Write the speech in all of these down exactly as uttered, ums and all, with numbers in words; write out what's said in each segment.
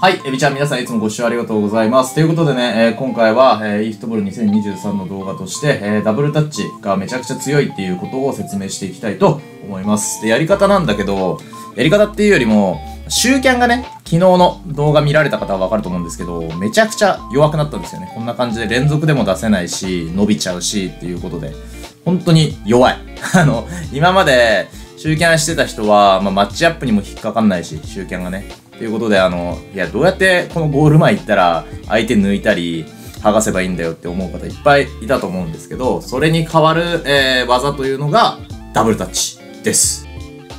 はい、エビちゃん皆さんいつもご視聴ありがとうございます。ということでね、えー、今回は、えー、イーフットボールにせんにじゅうさんの動画として、えー、ダブルタッチがめちゃくちゃ強いっていうことを説明していきたいと思います。で、やり方なんだけど、やり方っていうよりも、シューキャンがね、昨日の動画見られた方はわかると思うんですけど、めちゃくちゃ弱くなったんですよね。こんな感じで連続でも出せないし、伸びちゃうしっていうことで、本当に弱い。あの、今までシューキャンしてた人は、まあ、マッチアップにも引っかかんないし、シューキャンがね。ということで、あの、いや、どうやってこのゴール前行ったら相手抜いたり、剥がせばいいんだよって思う方いっぱいいたと思うんですけど、それに代わる、えー、技というのがダブルタッチです。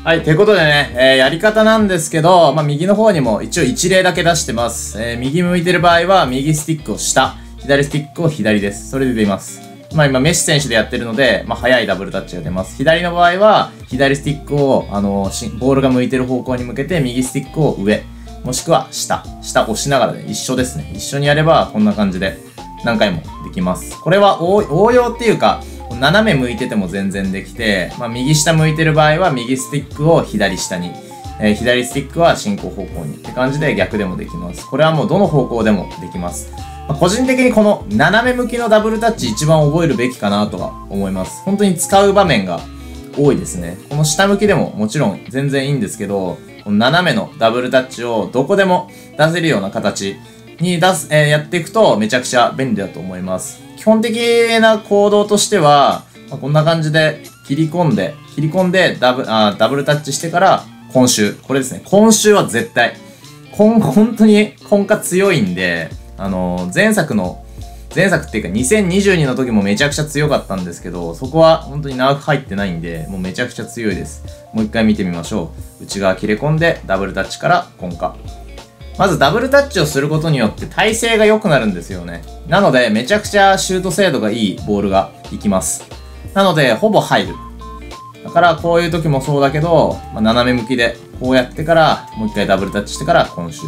はい、ということでね、えー、やり方なんですけど、まあ、右の方にも一応一例だけ出してます。えー、右向いてる場合は右スティックを下、左スティックを左です。それで出ます。まあ、今、メッシ選手でやってるので、まあ、早いダブルタッチが出ます。左の場合は、左スティックを、あの、ボールが向いてる方向に向けて、右スティックを上、もしくは下、下押しながらね、一緒ですね。一緒にやれば、こんな感じで、何回もできます。これは応、応用っていうか、斜め向いてても全然できて、まあ、右下向いてる場合は、右スティックを左下に、えー、左スティックは進行方向にって感じで、逆でもできます。これはもう、どの方向でもできます。個人的にこの斜め向きのダブルタッチ一番覚えるべきかなとは思います。本当に使う場面が多いですね。この下向きでももちろん全然いいんですけど、この斜めのダブルタッチをどこでも出せるような形に出す、えー、やっていくとめちゃくちゃ便利だと思います。基本的な行動としては、まあ、こんな感じで切り込んで、切り込んでダブ、あ、ダブルタッチしてから今週、これですね。今週は絶対。こん、本当に今夏強いんで、あの、前作の、前作っていうかにせんにじゅうにの時もめちゃくちゃ強かったんですけど、そこは本当に長く入ってないんで、もうめちゃくちゃ強いです。もう一回見てみましょう。内側切れ込んで、ダブルタッチから根下。まずダブルタッチをすることによって体勢が良くなるんですよね。なので、めちゃくちゃシュート精度がいいボールがいきます。なので、ほぼ入る。だから、こういう時もそうだけど、まあ、斜め向きで、こうやってから、もう一回ダブルタッチしてから今週。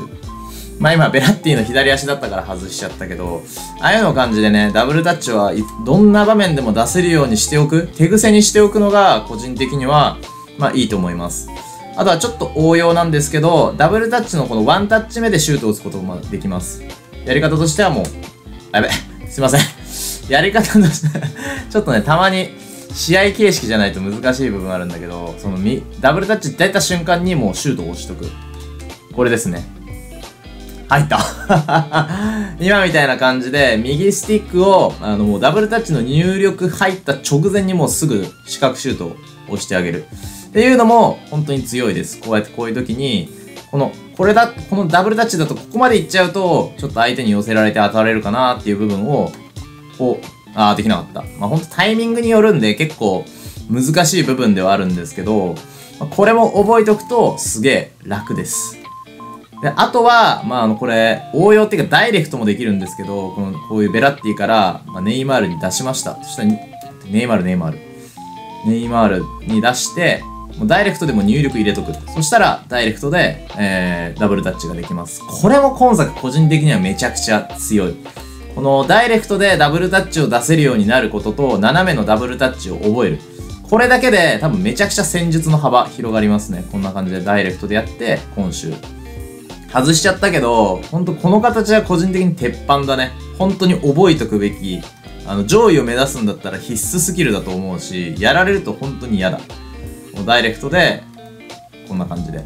まあ今、ベラッティの左足だったから外しちゃったけど、ああいうの感じでね、ダブルタッチはどんな場面でも出せるようにしておく、手癖にしておくのが個人的には、まあいいと思います。あとはちょっと応用なんですけど、ダブルタッチのこのワンタッチ目でシュートを打つこともできます。やり方としてはもう、やべ、すいません。やり方として、ちょっとね、たまに試合形式じゃないと難しい部分あるんだけど、そのダブルタッチ出た瞬間にもうシュートを押しとく。これですね。入った今みたいな感じで、右スティックを、あの、もうダブルタッチの入力入った直前にもうすぐ四角シュートを押してあげる。っていうのも、本当に強いです。こうやってこういう時に、この、これだ、このダブルタッチだとここまでいっちゃうと、ちょっと相手に寄せられて当たれるかなっていう部分を、こう、ああ、できなかった。まあ、本当タイミングによるんで、結構難しい部分ではあるんですけど、これも覚えておくと、すげえ楽です。で、あとは、まあ、あの、これ、応用っていうか、ダイレクトもできるんですけど、この、こういうベラッティから、まあ、ネイマールに出しました。そしたら、ネイマール、ネイマール。ネイマールに出して、もうダイレクトでも入力入れとく。そしたら、ダイレクトで、えー、ダブルタッチができます。これも今作、個人的にはめちゃくちゃ強い。この、ダイレクトでダブルタッチを出せるようになることと、斜めのダブルタッチを覚える。これだけで、多分めちゃくちゃ戦術の幅広がりますね。こんな感じで、ダイレクトでやって、今週。外しちゃったけど、ほんとこの形は個人的に鉄板だね。本当に覚えとくべき、あの、上位を目指すんだったら必須スキルだと思うし、やられると本当に嫌だ。もうダイレクトで、こんな感じで。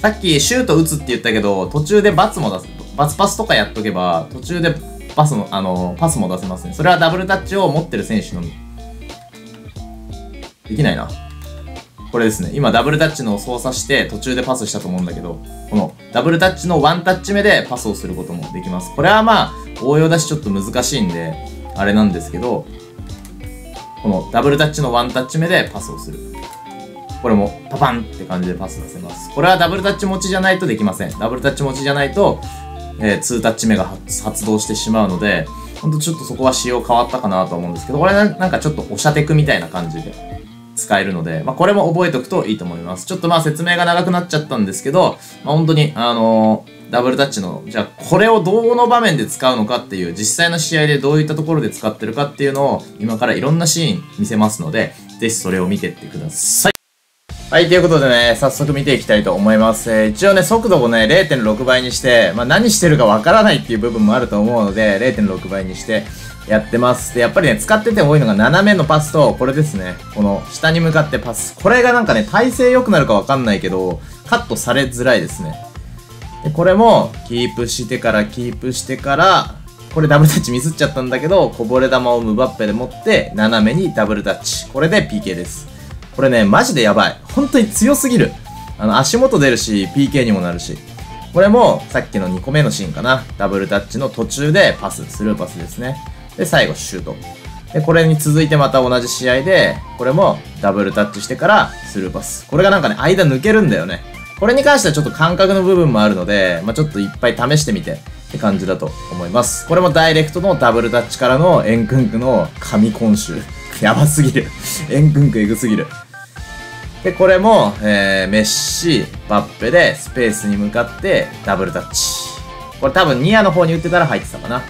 さっきシュート打つって言ったけど、途中でバツも出す。バツパスとかやっとけば、途中でパスも、あの、パスも出せますね。それはダブルタッチを持ってる選手のみ。できないな。これですね。今ダブルタッチの操作して途中でパスしたと思うんだけど、このダブルタッチのワンタッチ目でパスをすることもできます。これはまあ応用だしちょっと難しいんで、あれなんですけど、このダブルタッチのワンタッチ目でパスをする。これもパパンって感じでパス出せます。これはダブルタッチ持ちじゃないとできません。ダブルタッチ持ちじゃないと、えー、ツータッチ目が発動してしまうので、ほんとちょっとそこは仕様変わったかなと思うんですけど、これはなんかちょっとおしゃテクみたいな感じで。使えるので、まあ、これも覚えておくといいと思います。ちょっとまあ説明が長くなっちゃったんですけど、まあ、本当に、あのー、ダブルタッチの、じゃあこれをどの場面で使うのかっていう、実際の試合でどういったところで使ってるかっていうのを、今からいろんなシーン見せますので、ぜひそれを見てってください。はい、ということでね、早速見ていきたいと思います。えー、一応ね、速度をね、れいてんろくばいにして、まあ何してるかわからないっていう部分もあると思うので、れいてんろくばいにしてやってます。で、やっぱりね、使ってて多いのが斜めのパスと、これですね。この下に向かってパス。これがなんかね、体勢良くなるかわかんないけど、カットされづらいですね。で、これも、キープしてから、キープしてから、これダブルタッチミスっちゃったんだけど、こぼれ球をムバッペで持って、斜めにダブルタッチ。これで ピーケー です。これね、マジでやばい。本当に強すぎる。あの、足元出るし、ピーケー にもなるし。これも、さっきのにこめのシーンかな。ダブルタッチの途中でパス、スルーパスですね。で、最後、シュート。で、これに続いてまた同じ試合で、これもダブルタッチしてから、スルーパス。これがなんかね、間抜けるんだよね。これに関してはちょっと感覚の部分もあるので、まあ、ちょっといっぱい試してみてって感じだと思います。これもダイレクトのダブルタッチからのエンクンクの神今週。やばすぎる。エンクンクエグすぎる。で、これも、えー、メッシ、バッペでスペースに向かってダブルタッチ。これ多分ニアの方に打ってたら入ってたかな。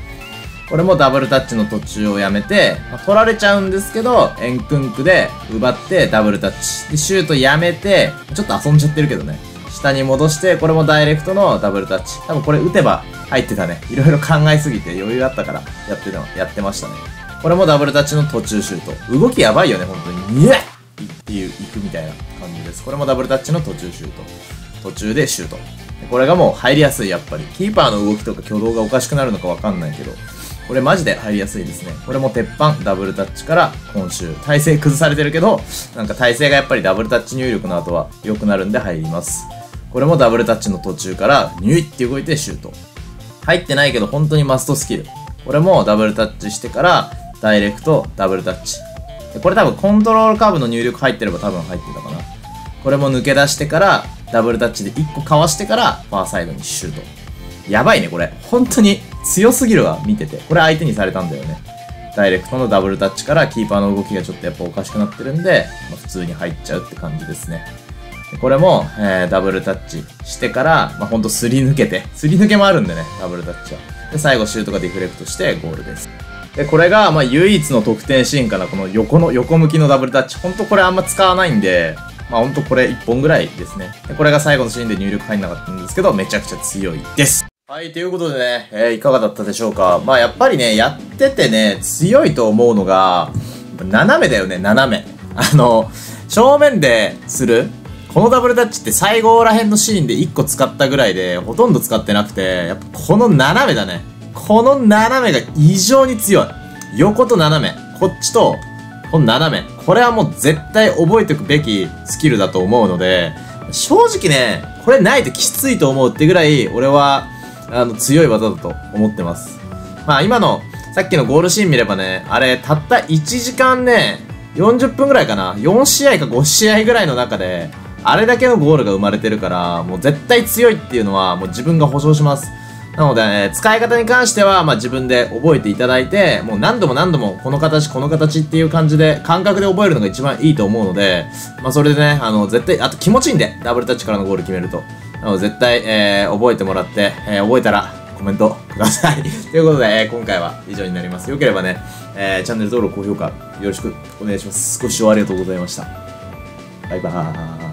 これもダブルタッチの途中をやめて、まあ、取られちゃうんですけど、エンクンクで奪ってダブルタッチ。で、シュートやめて、ちょっと遊んじゃってるけどね。下に戻して、これもダイレクトのダブルタッチ。多分これ打てば入ってたね。いろいろ考えすぎて余裕あったからやっての、やってましたね。これもダブルタッチの途中シュート。動きやばいよね、本当に。にえっていう、行くみたいな感じです。これもダブルタッチの途中シュート。途中でシュート。これがもう入りやすい、やっぱり。キーパーの動きとか挙動がおかしくなるのかわかんないけど。これマジで入りやすいですね。これも鉄板、ダブルタッチから今週。体勢崩されてるけど、なんか体勢がやっぱりダブルタッチ入力の後は良くなるんで入ります。これもダブルタッチの途中から、ニュイって動いてシュート。入ってないけど本当にマストスキル。これもダブルタッチしてから、ダイレクト、ダブルタッチ。これ多分コントロールカーブの入力入ってれば多分入ってたかな。これも抜け出してから、ダブルタッチでいっこかわしてから、ファーサイドにシュート。やばいね、これ。本当に強すぎるわ、見てて。これ相手にされたんだよね。ダイレクトのダブルタッチからキーパーの動きがちょっとやっぱおかしくなってるんで、まあ、普通に入っちゃうって感じですね。でこれも、えー、ダブルタッチしてから、まあ、ほんとすり抜けて。すり抜けもあるんでね、ダブルタッチは。で、最後シュートがディフレクトしてゴールです。で、これが、まあ、唯一の得点シーンかな。この横の、横向きのダブルタッチ。ほんとこれあんま使わないんで、まあほんとこれいっぽんぐらいですね。で、これが最後のシーンで入力入んなかったんですけど、めちゃくちゃ強いです。はい、ということでね、えー、いかがだったでしょうか。まあやっぱりね、やっててね、強いと思うのが、斜めだよね、斜め。あの、正面でする、このダブルタッチって最後ら辺のシーンでいっこ使ったぐらいで、ほとんど使ってなくて、やっぱこの斜めだね。この斜めが異常に強い。横と斜め。こっちと、この斜め。これはもう絶対覚えておくべきスキルだと思うので、正直ね、これないときついと思うってぐらい、俺は、あの、強い技だと思ってます。まあ今の、さっきのゴールシーン見ればね、あれ、たったいちじかんね、よんじゅっぷんぐらいかな。よんしあいかごしあいぐらいの中で、あれだけのゴールが生まれてるから、もう絶対強いっていうのは、もう自分が保証します。なので、ね、使い方に関しては、まあ自分で覚えていただいて、もう何度も何度も、この形、この形っていう感じで、感覚で覚えるのが一番いいと思うので、まあそれでね、あの、絶対、あと気持ちいいんで、ダブルタッチからのゴール決めると。絶対、えー、覚えてもらって、えー、覚えたらコメントください。ということで、えー、今回は以上になります。よければね、えー、チャンネル登録、高評価よろしくお願いします。ご視聴ありがとうございました。バイバーイ。